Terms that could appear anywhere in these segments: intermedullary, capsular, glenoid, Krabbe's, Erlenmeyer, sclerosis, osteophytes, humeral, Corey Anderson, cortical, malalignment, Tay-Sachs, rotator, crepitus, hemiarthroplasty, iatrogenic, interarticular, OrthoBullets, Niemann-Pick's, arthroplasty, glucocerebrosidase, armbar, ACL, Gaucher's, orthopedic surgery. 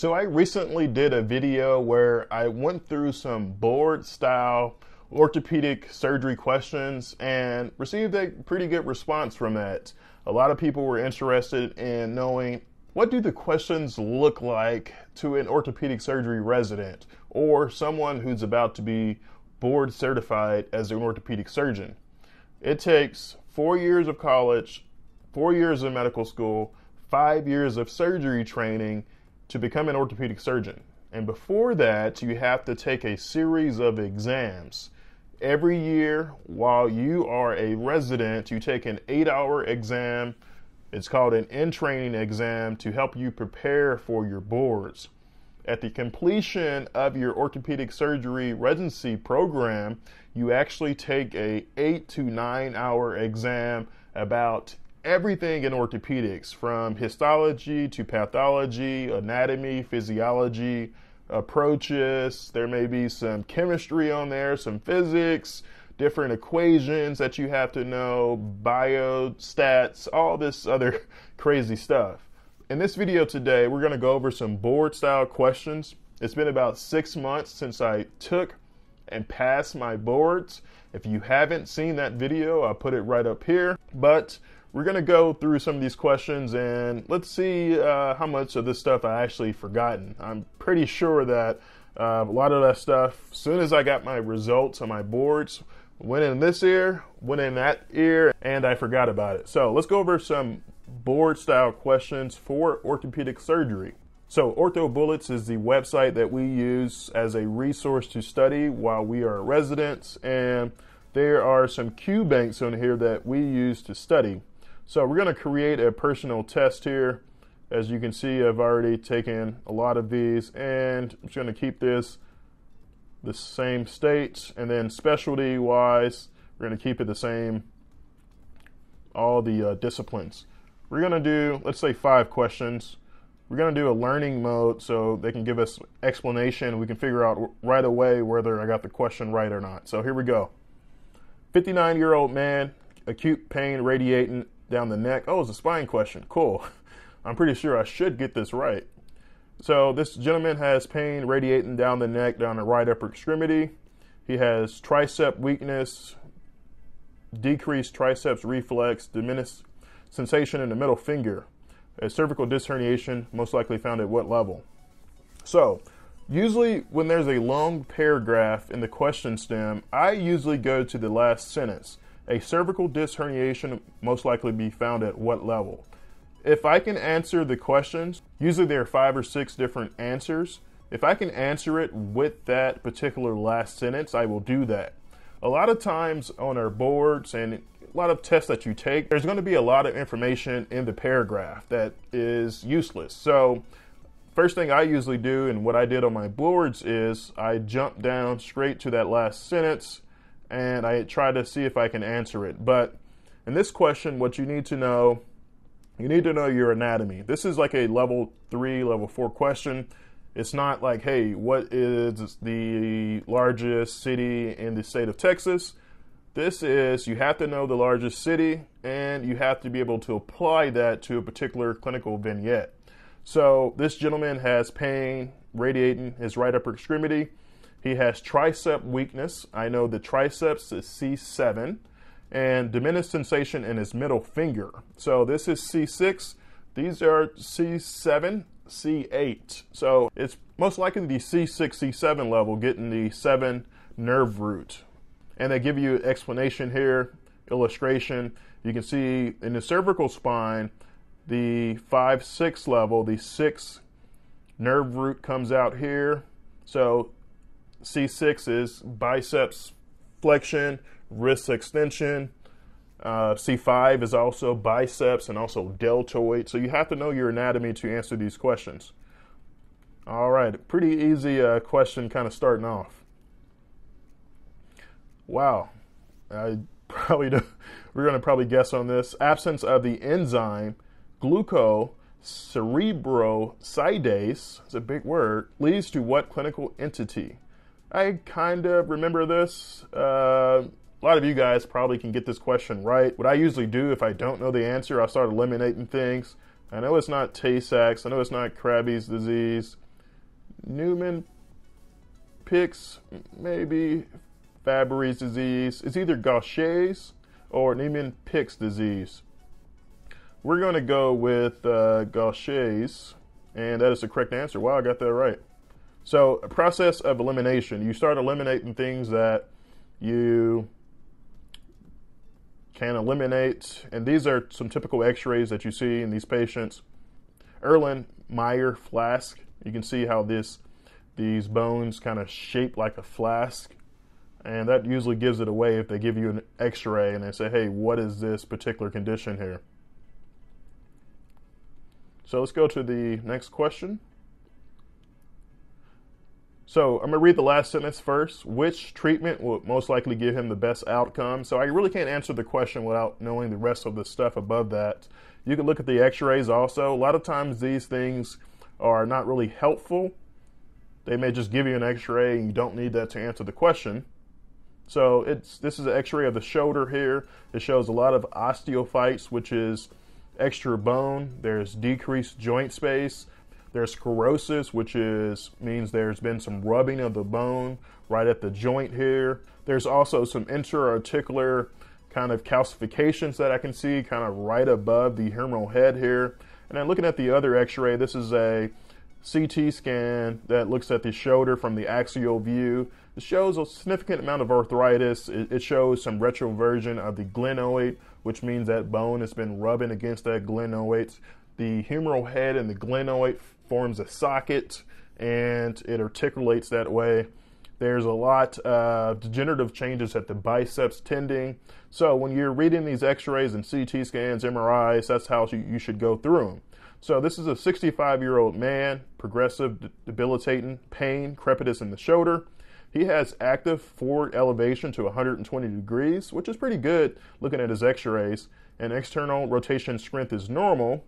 So I recently did a video where I went through some board style orthopedic surgery questions and received a pretty good response from that. A lot of people were interested in knowing, what do the questions look like to an orthopedic surgery resident or someone who's about to be board certified as an orthopedic surgeon? It takes 4 years of college, 4 years of medical school, 5 years of surgery training to become an orthopedic surgeon. And before that, you have to take a series of exams. Every year while you are a resident, you take an 8-hour exam. It's called an in-training exam to help you prepare for your boards. At the completion of your orthopedic surgery residency program, you actually take a 8- to 9-hour exam about everything in orthopedics, from histology to pathology, anatomy, physiology, approaches. There may be some chemistry on there, some physics, different equations that you have to know, biostats, all this other crazy stuff. In this video today, we're going to go over some board style questions. It's been about 6 months since I took and passed my boards. If you haven't seen that video, I'll put it right up here. But we're going to go through some of these questions and let's see how much of this stuff I actually forgotten. I'm pretty sure that a lot of that stuff, as soon as I got my results on my boards, went in this ear, went in that ear, and I forgot about it. So let's go over some board style questions for orthopedic surgery. So OrthoBullets is the website that we use as a resource to study while we are residents, and there are some Q banks on here that we use to study. So we're going to create a personal test here. As you can see, I've already taken a lot of these, and I'm just going to keep this the same state, and then specialty wise we're going to keep it the same, all the disciplines. We're going to do, let's say, 5 questions. We're going to do a learning mode so they can give us explanation. We can figure out right away whether I got the question right or not. So here we go. 59-year-old man, acute pain radiating down the neck. Oh, it's a spine question. Cool. I'm pretty sure I should get this right. So this gentleman has pain radiating down the neck, down the right upper extremity. He has tricep weakness, decreased triceps reflex, diminished sensation in the middle finger, a cervical disc herniation, most likely found at what level? So usually when there's a long paragraph in the question stem, I usually go to the last sentence. A cervical disc herniation most likely be found at what level? If I can answer the questions, usually there are 5 or 6 different answers. If I can answer it with that particular last sentence, I will do that. A lot of times on our boards and a lot of tests that you take, there's going to be a lot of information in the paragraph that is useless. So first thing I usually do, and what I did on my boards, is I jump down straight to that last sentence and I try to see if I can answer it. But in this question, what you need to know your anatomy. This is like a level 3, level 4 question. It's not like, hey, what is the largest city in the state of Texas? This is, you have to know the largest city and you have to be able to apply that to a particular clinical vignette. So this gentleman has pain radiating his right upper extremity. He has tricep weakness. I know the triceps is C7. And diminished sensation in his middle finger. So this is C6. These are C7, C8. So it's most likely the C6, C7 level, getting the 7 nerve root. And they give you an explanation here, illustration. You can see in the cervical spine, the 5, 6 level, the 6 nerve root comes out here. So C6 is biceps flexion, wrist extension. C5 is also biceps and also deltoid. So you have to know your anatomy to answer these questions. All right, pretty easy question, kind of starting off. Wow, I probably don't, we're going to probably guess on this. Absence of the enzyme glucocerebrosidase, it's a big word, leads to what clinical entity? I kind of remember this. A lot of you guys probably can get this question right. What I usually do if I don't know the answer, I start eliminating things. I know it's not Tay-Sachs. I know it's not Krabbe's disease. Niemann-Pick's, maybe Fabry's disease. It's either Gaucher's or Niemann-Pick's disease. We're going to go with Gaucher's, and that is the correct answer. Wow, I got that right. So, a process of elimination. You start eliminating things that you can eliminate, and these are some typical x-rays that you see in these patients. Erlenmeyer flask. You can see how these bones kind of shape like a flask, and that usually gives it away if they give you an x-ray and they say, hey, what is this particular condition here? So let's go to the next question. So I'm going to read the last sentence first. Which treatment will most likely give him the best outcome? So I really can't answer the question without knowing the rest of the stuff above that. You can look at the x-rays also. A lot of times these things are not really helpful. They may just give you an x-ray and you don't need that to answer the question. So this is an x-ray of the shoulder here. It shows a lot of osteophytes, which is extra bone. There's decreased joint space. There's sclerosis, which means there's been some rubbing of the bone right at the joint here. There's also some interarticular kind of calcifications that I can see kind of right above the humeral head here. And then looking at the other x-ray, this is a CT scan that looks at the shoulder from the axial view. It shows a significant amount of arthritis. It shows some retroversion of the glenoid, which means that bone has been rubbing against that glenoid. The humeral head and the glenoid forms a socket, and it articulates that way. There's a lot of degenerative changes at the biceps tendon. So when you're reading these x-rays and CT scans, MRIs, that's how you should go through them. So this is a 65-year-old man, progressive, debilitating pain, crepitus in the shoulder. He has active forward elevation to 120 degrees, which is pretty good looking at his x-rays. And external rotation strength is normal.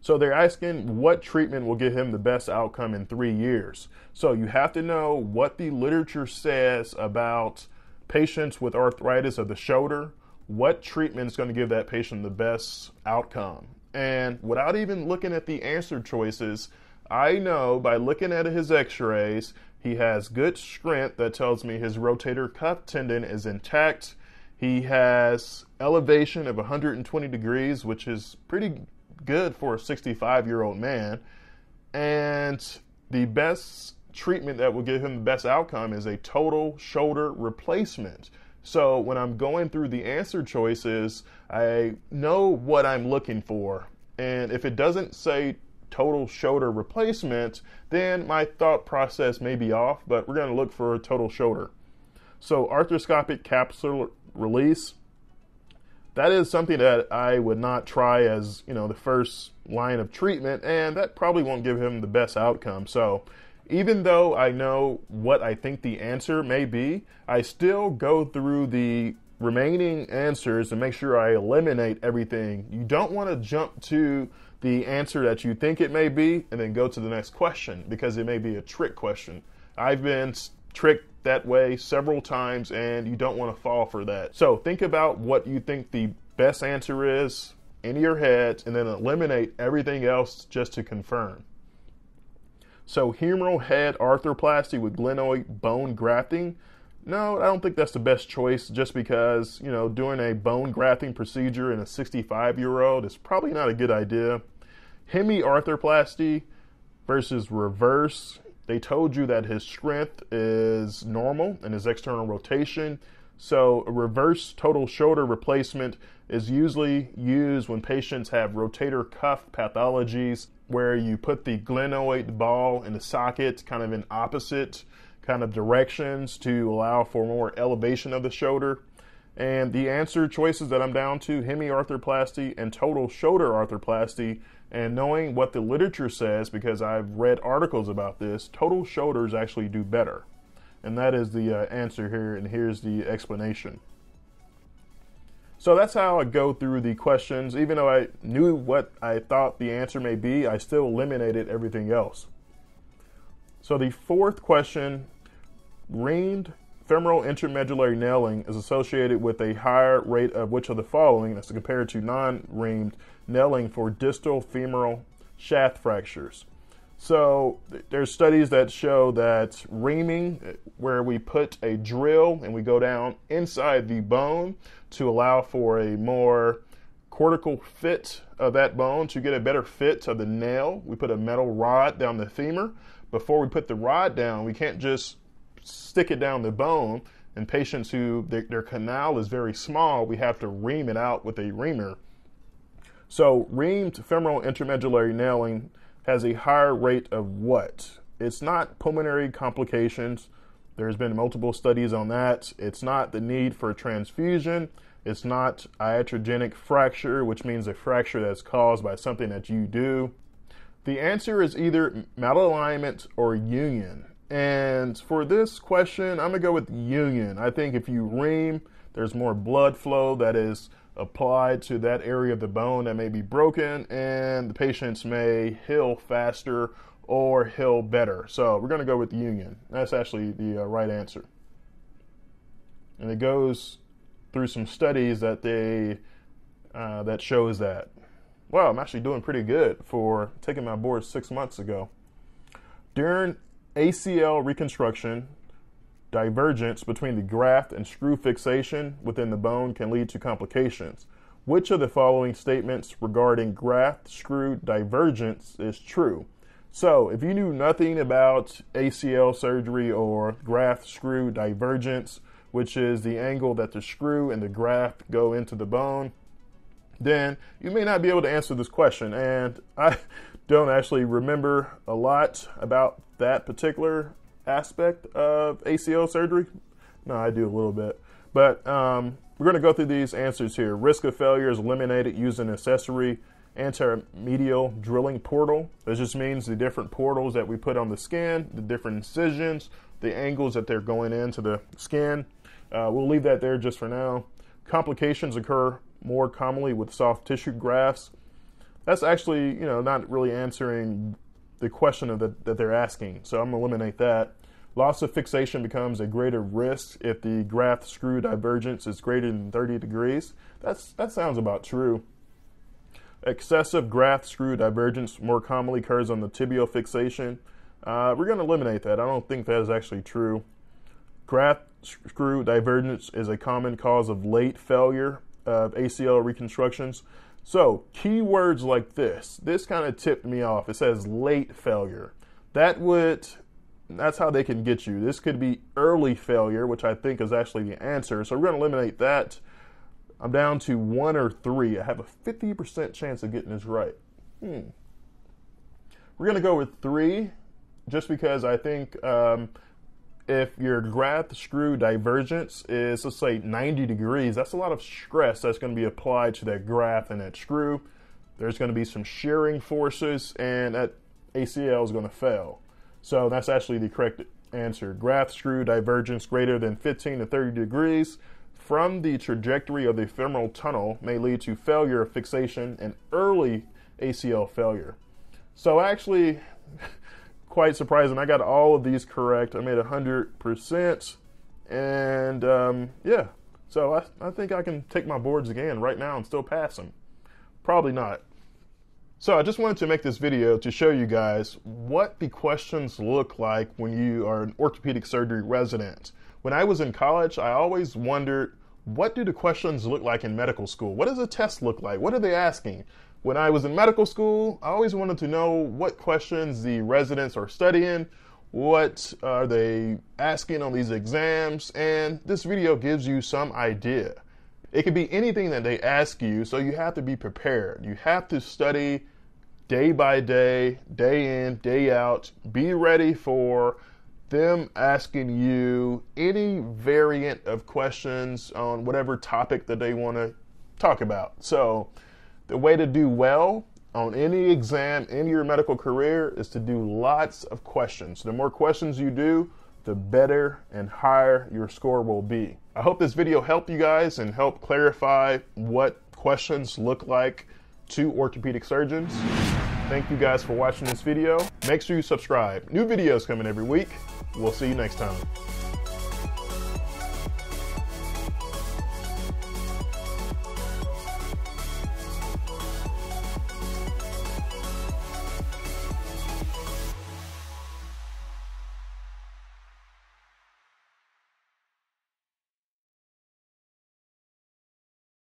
So they're asking what treatment will get him the best outcome in 3 years. So you have to know what the literature says about patients with arthritis of the shoulder, what treatment is going to give that patient the best outcome. And without even looking at the answer choices, I know by looking at his x-rays, he has good strength. That tells me his rotator cuff tendon is intact. He has elevation of 120 degrees, which is pretty good for a 65-year-old man, and the best treatment that will give him the best outcome is a total shoulder replacement. So when I'm going through the answer choices, I know what I'm looking for, and if it doesn't say total shoulder replacement, then my thought process may be off, but we're going to look for a total shoulder. So arthroscopic capsular release, that is something that I would not try as, the first line of treatment, and that probably won't give him the best outcome. So even though I know what I think the answer may be, I still go through the remaining answers and make sure I eliminate everything. You don't want to jump to the answer that you think it may be and then go to the next question, because it may be a trick question. I've been tricked that way several times, and you don't want to fall for that. So think about what you think the best answer is in your head, and then eliminate everything else just to confirm. So humeral head arthroplasty with glenoid bone grafting. No, I don't think that's the best choice, just because, doing a bone grafting procedure in a 65-year-old is probably not a good idea. Hemiarthroplasty versus reverse. They told you that his strength is normal and his external rotation. So a reverse total shoulder replacement is usually used when patients have rotator cuff pathologies, where you put the glenoid ball in the socket kind of in opposite kind of directions to allow for more elevation of the shoulder. And the answer choices that I'm down to, hemiarthroplasty and total shoulder arthroplasty, and knowing what the literature says, because I've read articles about this, total shoulders actually do better. And that is the answer here, and here's the explanation. So that's how I go through the questions. Even though I knew what I thought the answer may be, I still eliminated everything else. So the fourth question, ringed femoral intermedullary nailing is associated with a higher rate of which of the following, as compared to non-ringed nailing for distal femoral shaft fractures. So there's studies that show that reaming, where we put a drill and we go down inside the bone to allow for a more cortical fit of that bone, to get a better fit of the nail. We put a metal rod down the femur. Before we put the rod down, we can't just stick it down the bone. In patients who their canal is very small, we have to ream it out with a reamer. So reamed femoral intermedullary nailing has a higher rate of what? It's not pulmonary complications. There's been multiple studies on that. It's not the need for a transfusion. It's not iatrogenic fracture, which means a fracture that's caused by something that you do. The answer is either malalignment or union. And for this question, I'm gonna go with union. I think if you ream, there's more blood flow that is applied to that area of the bone that may be broken, and the patients may heal faster or heal better. So we're going to go with union. That's actually the right answer. And it goes through some studies that they that shows that. Wow, I'm actually doing pretty good for taking my board 6 months ago. During ACL reconstruction, divergence between the graft and screw fixation within the bone can lead to complications. Which of the following statements regarding graft screw divergence is true? So if you knew nothing about ACL surgery or graft screw divergence, which is the angle that the screw and the graft go into the bone, then you may not be able to answer this question. And I don't actually remember a lot about that particular aspect of ACL surgery. No, I do a little bit. But we're going to go through these answers here. Risk of failure is eliminated using accessory anteromedial drilling portal. This just means the different portals that we put on the skin, the different incisions, the angles that they're going into the skin. We'll leave that there just for now. Complications occur more commonly with soft tissue grafts. That's actually, you know, not really answering the question of that they're asking, so I'm gonna eliminate that. Loss of fixation becomes a greater risk if the graft screw divergence is greater than 30 degrees. That sounds about true. Excessive graft screw divergence more commonly occurs on the tibial fixation. We're gonna eliminate that. I don't think that is actually true. Graft screw divergence is a common cause of late failure of ACL reconstructions. So keywords like this kind of tipped me off. It says late failure. That's how they can get you. This could be early failure, which I think is actually the answer. So we're going to eliminate that. I'm down to one or three. I have a 50% chance of getting this right. We're going to go with three, just because I think if your graft screw divergence is, let's say, 90 degrees, that's a lot of stress that's going to be applied to that graft and that screw. There's going to be some shearing forces, and that ACL is going to fail. So that's actually the correct answer. Graft screw divergence greater than 15 to 30 degrees from the trajectory of the femoral tunnel may lead to failure of fixation and early ACL failure. So actually, quite surprising. I got all of these correct. I made 100%. And yeah, so I think I can take my boards again right now and still pass them. Probably not. So I just wanted to make this video to show you guys what the questions look like when you are an orthopedic surgery resident. When I was in college, I always wondered, what do the questions look like in medical school? What does a test look like? What are they asking? When I was in medical school, I always wanted to know what questions the residents are studying, what are they asking on these exams, and this video gives you some idea. It could be anything that they ask you, so you have to be prepared. You have to study day by day, day in, day out. Be ready for them asking you any variant of questions on whatever topic that they want to talk about. So the way to do well on any exam in your medical career is to do lots of questions. The more questions you do, the better and higher your score will be. I hope this video helped you guys and helped clarify what questions look like to orthopedic surgeons. Thank you guys for watching this video. Make sure you subscribe. New videos coming every week. We'll see you next time.